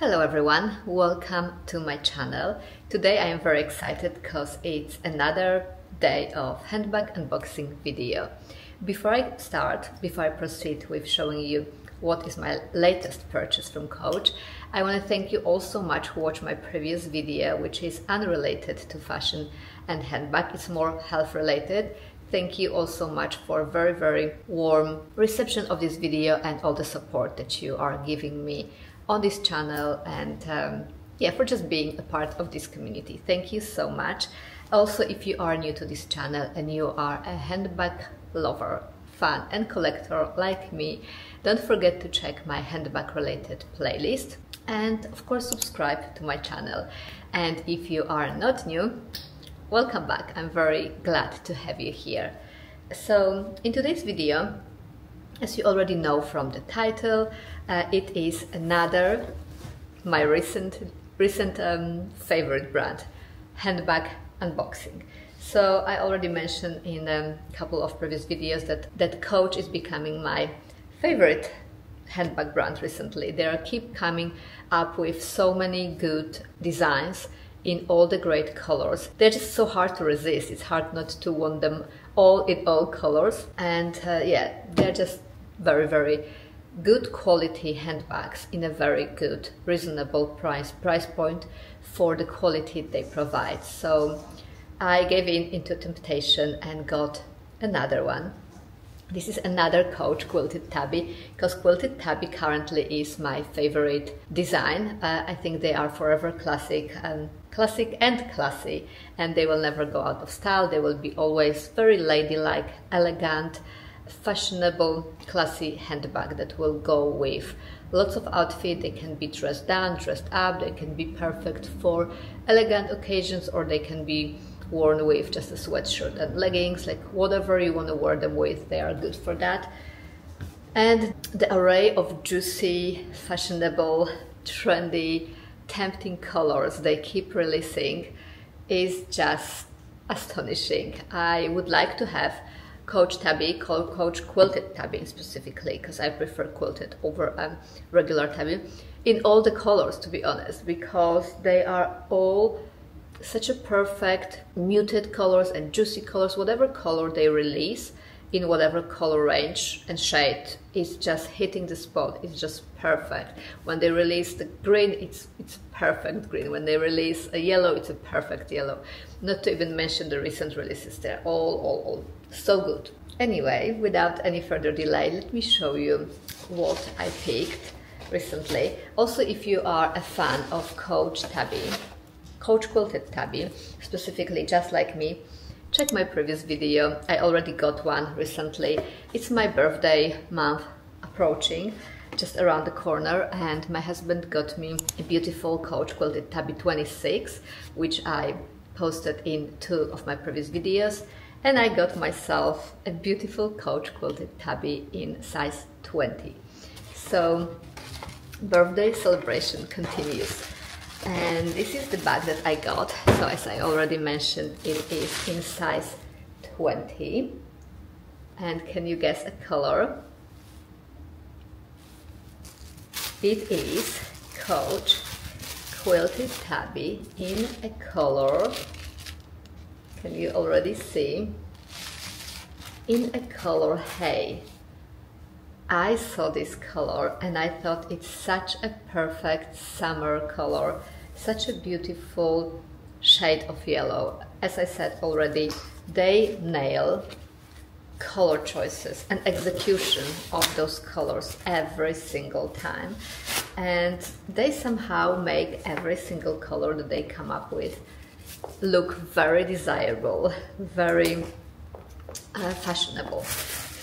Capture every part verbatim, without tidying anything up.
Hello everyone, welcome to my channel. Today I am very excited because it's another day of handbag unboxing video. Before I start, before I proceed with showing you what is my latest purchase from Coach, I want to thank you all so much who watched my previous video, which is unrelated to fashion and handbag. It's more health related. Thank you all so much for very very warm reception of this video and all the support that you are giving me on this channel, and um, yeah, for just being a part of this community. Thank you so much. Also, if you are new to this channel and you are a handbag lover, fan and collector like me, don't forget to check my handbag related playlist and of course subscribe to my channel. And if you are not new, welcome back. I'm very glad to have you here. So in today's video, as you already know from the title, uh, it is another my recent recent um, favorite brand handbag unboxing. So I already mentioned in a couple of previous videos that that Coach is becoming my favorite handbag brand recently. They are keep coming up with so many good designs in all the great colors. They're just so hard to resist. It's hard not to want them all in all colors, and uh, yeah, they're just very very good quality handbags in a very good reasonable price price point for the quality they provide. So I gave in into temptation and got another one. This is another Coach Quilted Tabby, because Quilted Tabby currently is my favorite design. uh, I think they are forever classic and classic and classy, and they will never go out of style. They will be always very ladylike, elegant, fashionable, classy handbag that will go with lots of outfits. They can be dressed down, dressed up, they can be perfect for elegant occasions, or they can be worn with just a sweatshirt and leggings, like whatever you want to wear them with, they are good for that. And the array of juicy, fashionable, trendy, tempting colors they keep releasing is just astonishing. I would like to have Coach Tabby, called Coach Quilted Tabby specifically, because I prefer quilted over um, regular tabby, in all the colors, to be honest, because they are all such a perfect muted colors and juicy colors. Whatever color they release in whatever color range and shade is just hitting the spot. It's just perfect. When they release the green, it's it's perfect green. When they release a yellow, it's a perfect yellow. Not to even mention the recent releases, they're all all all so good. Anyway, without any further delay, let me show you what I picked recently. Also, if you are a fan of Coach Tabby, Coach Quilted Tabby specifically, just like me, check my previous video. I already got one recently. It's my birthday month approaching, just around the corner, and my husband got me a beautiful Coach Quilted Tabby twenty-six, which I posted in two of my previous videos, and I got myself a beautiful Coach Quilted Tabby in size twenty. So birthday celebration continues. And this is the bag that I got. So as I already mentioned, it is in size twenty. And can you guess a color? It is Coach Quilted Tabby in a color. Can you already see? In a color hay. I saw this color and I thought it's such a perfect summer color, such a beautiful shade of yellow. As I said already, they nail color choices and execution of those colors every single time, and they somehow make every single color that they come up with look very desirable, very uh, fashionable.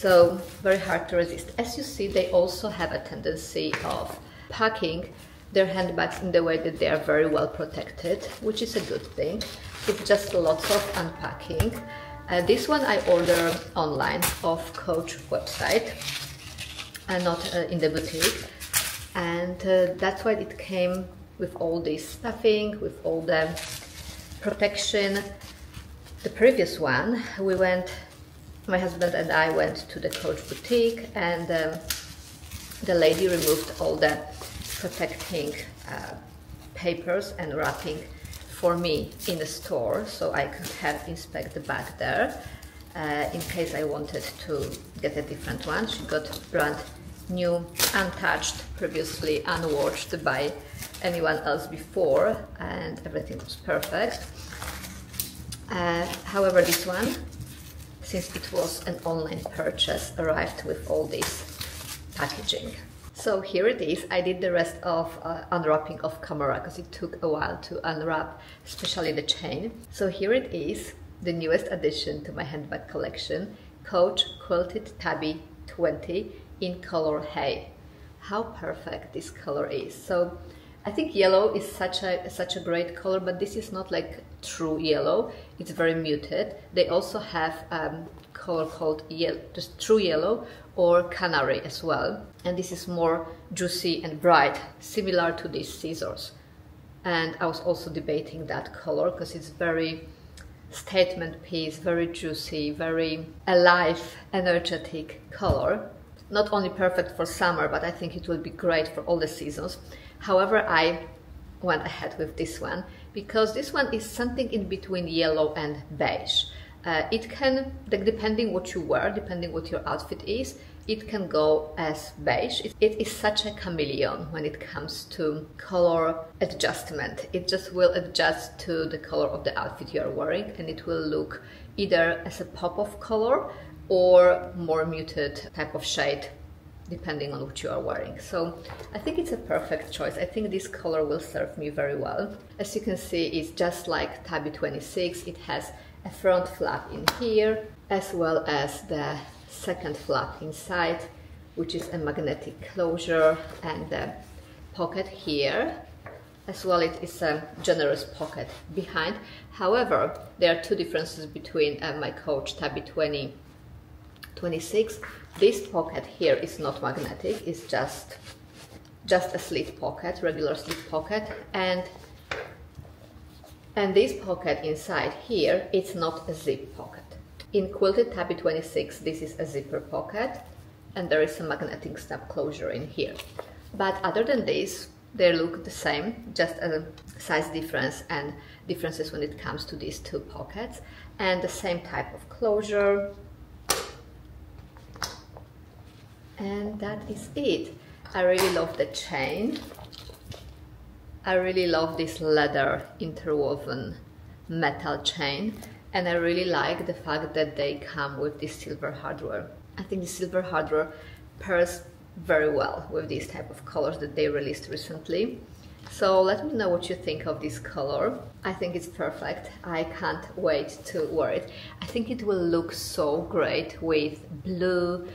So very hard to resist. As you see, they also have a tendency of packing their handbags in the way that they are very well protected, which is a good thing. It's just lots of unpacking. Uh, this one I ordered online off Coach website and not uh, in the boutique. And uh, that's why it came with all this stuffing, with all the protection. The previous one, we went my husband and I went to the Coach boutique, and um, the lady removed all the protecting uh, papers and wrapping for me in the store, so I could have inspect the bag there uh, in case I wanted to get a different one. She got brand new, untouched, previously unwatched by anyone else before, and everything was perfect. Uh, however, this one, since it was an online purchase, arrived with all this packaging. So here it is. I did the rest of uh, unwrapping of camera because it took a while to unwrap, especially the chain. So here it is, the newest addition to my handbag collection, Coach Quilted Tabby twenty in color hay. How perfect this color is. So I think yellow is such a such a great color, but this is not like true yellow. It's very muted. They also have um, color called yellow, just true yellow or canary as well. And this is more juicy and bright, similar to these scissors. And I was also debating that color because it's very statement piece, very juicy, very alive, energetic color. Not only perfect for summer, but I think it will be great for all the seasons. However, I went ahead with this one because this one is something in between yellow and beige. Uh, it can, depending what you wear, depending what your outfit is, it can go as beige. It, it is such a chameleon when it comes to color adjustment. It just will adjust to the color of the outfit you are wearing, and it will look either as a pop of color or more muted type of shade, depending on what you are wearing. So I think it's a perfect choice. I think this color will serve me very well. As you can see, it's just like Tabby twenty-six. It has a front flap in here, as well as the second flap inside, which is a magnetic closure, and the pocket here. As well, it is a generous pocket behind. However, there are two differences between uh, my Coach Tabby twenty twenty-six. This pocket here is not magnetic, it's just just a slit pocket, regular slit pocket, and and this pocket inside here, it's not a zip pocket. In Quilted Tabby twenty-six, this is a zipper pocket, and there is a magnetic snap closure in here. But other than this, they look the same, just a size difference and differences when it comes to these two pockets, and the same type of closure. And that is it. I really love the chain. I really love this leather interwoven metal chain. And I really like the fact that they come with this silver hardware. I think the silver hardware pairs very well with these type of colors that they released recently. So let me know what you think of this color. I think it's perfect. I can't wait to wear it. I think it will look so great with blue,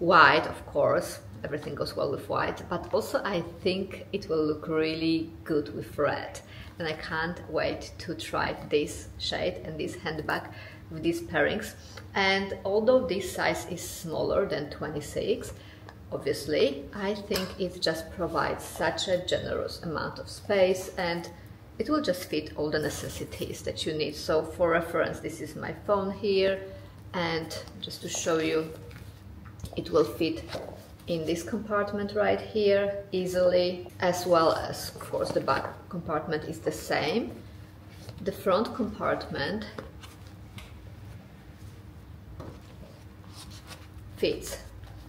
white, of course, everything goes well with white, but also I think it will look really good with red. And I can't wait to try this shade and this handbag with these pairings. And although this size is smaller than twenty-six, obviously, I think it just provides such a generous amount of space, and it will just fit all the necessities that you need. So for reference, this is my phone here, and just to show you, it will fit in this compartment right here easily, as well as, of course, the back compartment is the same. The front compartment fits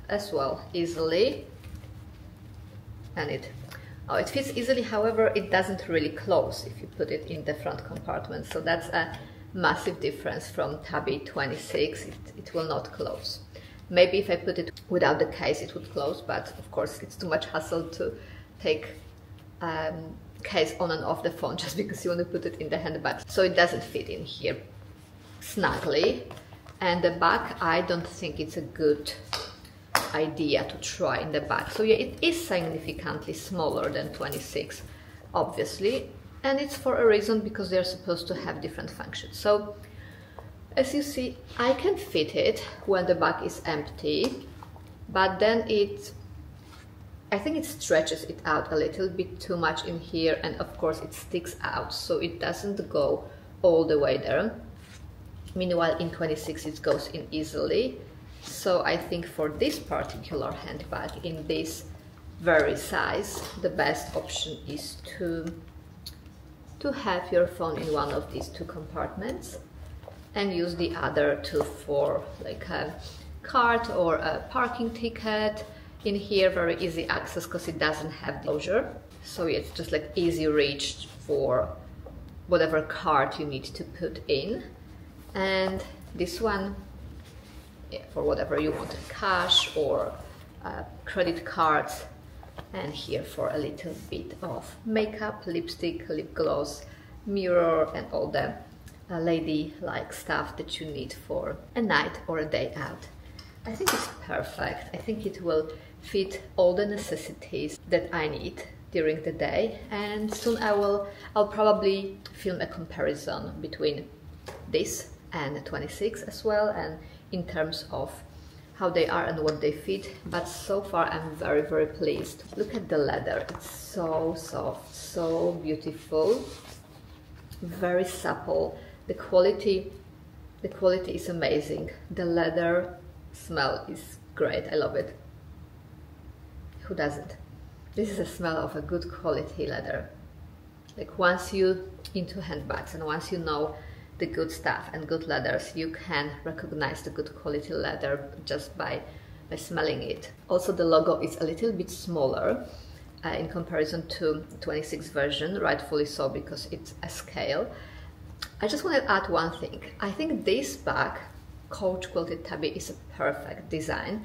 as well easily, and it oh, it fits easily. However, it doesn't really close if you put it in the front compartment, so that's a massive difference from Tabby twenty-six. It, it will not close. Maybe if I put it without the case, it would close, but of course it's too much hassle to take um, case on and off the phone just because you want to put it in the handbag. So it doesn't fit in here snugly. And the back, I don't think it's a good idea to try in the back. So yeah, it is significantly smaller than twenty-six, obviously. And it's for a reason, because they're supposed to have different functions. So, as you see, I can fit it when the bag is empty, but then it, I think it stretches it out a little bit too much in here, and of course it sticks out, so it doesn't go all the way there. Meanwhile, in twenty-six it goes in easily. So I think for this particular handbag, in this vary size, the best option is to to have your phone in one of these two compartments and use the other two for like a card or a parking ticket. In here, very easy access because it doesn't have the closure, so it's just like easy reach for whatever card you need to put in. And this one, yeah, for whatever you want, cash or uh, credit cards. And here for a little bit of makeup, lipstick, lip gloss, mirror, and all the uh, lady-like stuff that you need for a night or a day out. I think it's perfect. I think it will fit all the necessities that I need during the day, and soon I will I'll probably film a comparison between this and the twenty-six as well, and in terms of how they are and what they fit. But so far I'm very very pleased. Look at the leather, it's so soft, so beautiful, very supple. The quality the quality is amazing. The leather smell is great. I love it. Who doesn't? This is a smell of a good quality leather. Like once you into handbags and once you know the good stuff and good leathers, you can recognize the good quality leather just by, by smelling it. Also the logo is a little bit smaller uh, in comparison to twenty-six version, rightfully so because it's a scale. I just want to add one thing. I think this bag, Coach Quilted Tabby, is a perfect design.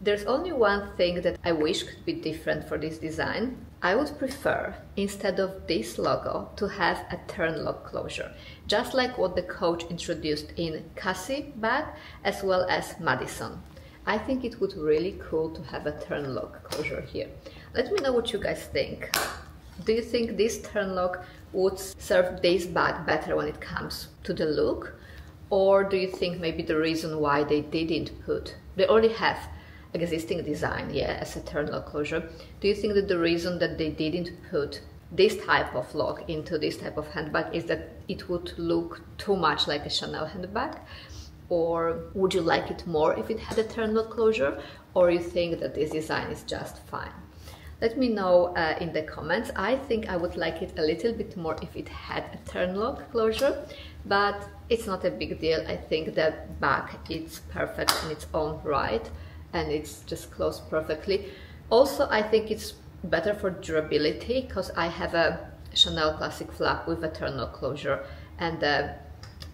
There's only one thing that I wish could be different for this design. I would prefer, instead of this logo, to have a turn lock closure, just like what the Coach introduced in Cassie bag as well as Madison. I think it would really cool to have a turn lock closure here. Let me know what you guys think. Do you think this turn lock would serve this bag better when it comes to the look? Or do you think maybe the reason why they didn't put, they already have existing design, yeah, as a turn lock closure. Do you think that the reason that they didn't put this type of lock into this type of handbag is that it would look too much like a Chanel handbag? Or would you like it more if it had a turn lock closure? Or you think that this design is just fine? Let me know uh, in the comments. I think I would like it a little bit more if it had a turn lock closure, but it's not a big deal. I think the bag is perfect in its own right, and it's just closed perfectly. Also, I think it's better for durability because I have a Chanel Classic flap with a turn lock closure, and uh,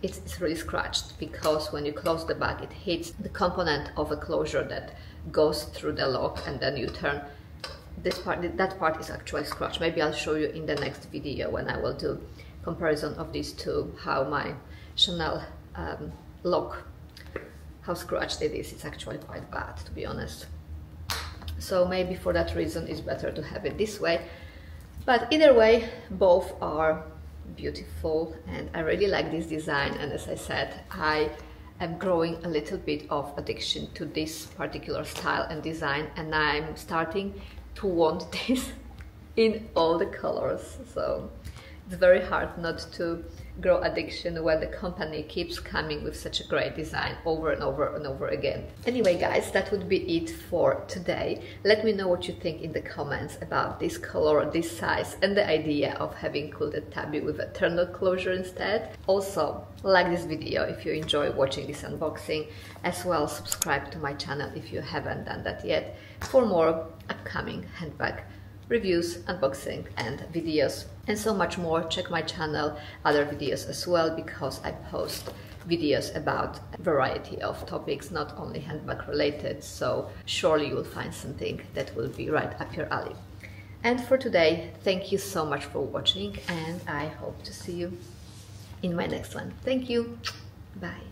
it's, it's really scratched because when you close the bag, it hits the component of a closure that goes through the lock, and then you turn. This part, that part is actually scratched. Maybe I'll show you in the next video when I will do comparison of these two, how my Chanel um, lock, how scratched it is. It's actually quite bad, to be honest. So maybe for that reason it's better to have it this way. But either way, both are beautiful and I really like this design, and as I said, I am growing a little bit of addiction to this particular style and design, and I'm starting to want this in all the colors. So it's very hard not to grow addiction when the company keeps coming with such a great design over and over and over again. Anyway guys, that would be it for today. Let me know what you think in the comments about this color, this size, and the idea of having Quilted Tabby with a turn lock closure instead. Also, like this video if you enjoy watching this unboxing, as well subscribe to my channel if you haven't done that yet for more upcoming handbag reviews, unboxing and videos, and so much more. Check my channel, other videos as well, because I post videos about a variety of topics, not only handbag related, so surely you will find something that will be right up your alley. And for today, thank you so much for watching, and I hope to see you in my next one. Thank you, bye.